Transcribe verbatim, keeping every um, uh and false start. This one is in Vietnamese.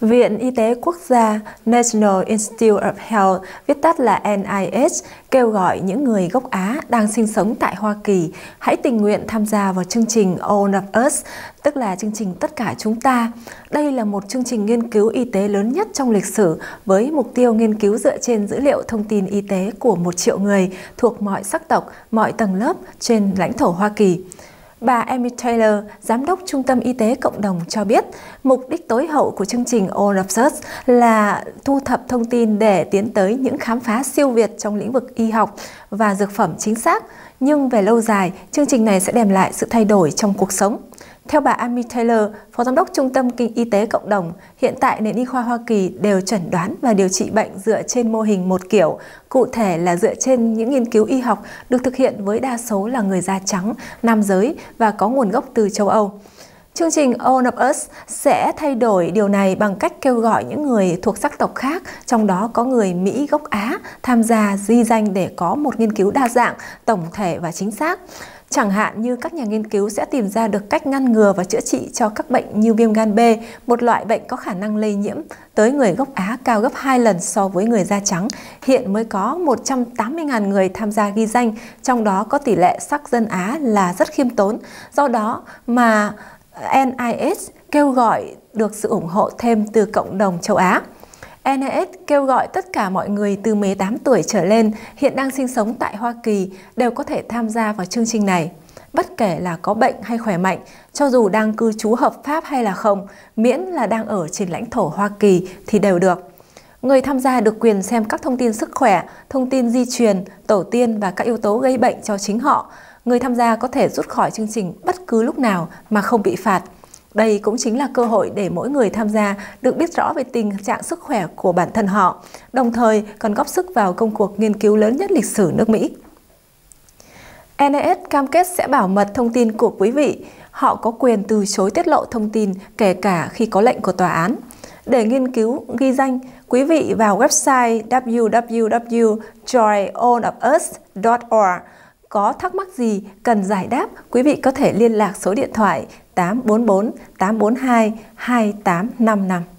Viện Y tế Quốc gia National Institutes of Health, viết tắt là N I H, kêu gọi những người gốc Á đang sinh sống tại Hoa Kỳ hãy tình nguyện tham gia vào chương trình All of Us, tức là chương trình Tất cả chúng ta. Đây là một chương trình nghiên cứu y tế lớn nhất trong lịch sử với mục tiêu nghiên cứu dựa trên dữ liệu thông tin y tế của một triệu người thuộc mọi sắc tộc, mọi tầng lớp trên lãnh thổ Hoa Kỳ. Bà Amy Taylor, Giám đốc Trung tâm Y tế Cộng đồng cho biết, mục đích tối hậu của chương trình All of Us là thu thập thông tin để tiến tới những khám phá siêu việt trong lĩnh vực y học và dược phẩm chính xác. Nhưng về lâu dài, chương trình này sẽ đem lại sự thay đổi trong cuộc sống. Theo bà Amy Taylor, Phó Giám đốc Trung tâm Y tế Cộng đồng, hiện tại nền y khoa Hoa Kỳ đều chẩn đoán và điều trị bệnh dựa trên mô hình một kiểu, cụ thể là dựa trên những nghiên cứu y học được thực hiện với đa số là người da trắng, nam giới và có nguồn gốc từ châu Âu. Chương trình All of Us sẽ thay đổi điều này bằng cách kêu gọi những người thuộc sắc tộc khác, trong đó có người Mỹ gốc Á, tham gia di danh để có một nghiên cứu đa dạng, tổng thể và chính xác. Chẳng hạn như các nhà nghiên cứu sẽ tìm ra được cách ngăn ngừa và chữa trị cho các bệnh như viêm gan B, một loại bệnh có khả năng lây nhiễm tới người gốc Á cao gấp hai lần so với người da trắng. Hiện mới có một trăm tám mươi nghìn người tham gia ghi danh, trong đó có tỷ lệ sắc dân Á là rất khiêm tốn. Do đó mà N I H kêu gọi được sự ủng hộ thêm từ cộng đồng châu Á. N I H kêu gọi tất cả mọi người từ mười tám tuổi trở lên hiện đang sinh sống tại Hoa Kỳ đều có thể tham gia vào chương trình này. Bất kể là có bệnh hay khỏe mạnh, cho dù đang cư trú hợp pháp hay là không, miễn là đang ở trên lãnh thổ Hoa Kỳ thì đều được. Người tham gia được quyền xem các thông tin sức khỏe, thông tin di truyền, tổ tiên và các yếu tố gây bệnh cho chính họ. Người tham gia có thể rút khỏi chương trình bất cứ lúc nào mà không bị phạt. Đây cũng chính là cơ hội để mỗi người tham gia được biết rõ về tình trạng sức khỏe của bản thân họ, đồng thời còn góp sức vào công cuộc nghiên cứu lớn nhất lịch sử nước Mỹ. N I H cam kết sẽ bảo mật thông tin của quý vị. Họ có quyền từ chối tiết lộ thông tin kể cả khi có lệnh của tòa án. Để nghiên cứu ghi danh, quý vị vào website w w w chấm join all of us chấm org. Có thắc mắc gì cần giải đáp, quý vị có thể liên lạc số điện thoại tám bốn bốn tám bốn hai hai tám năm năm.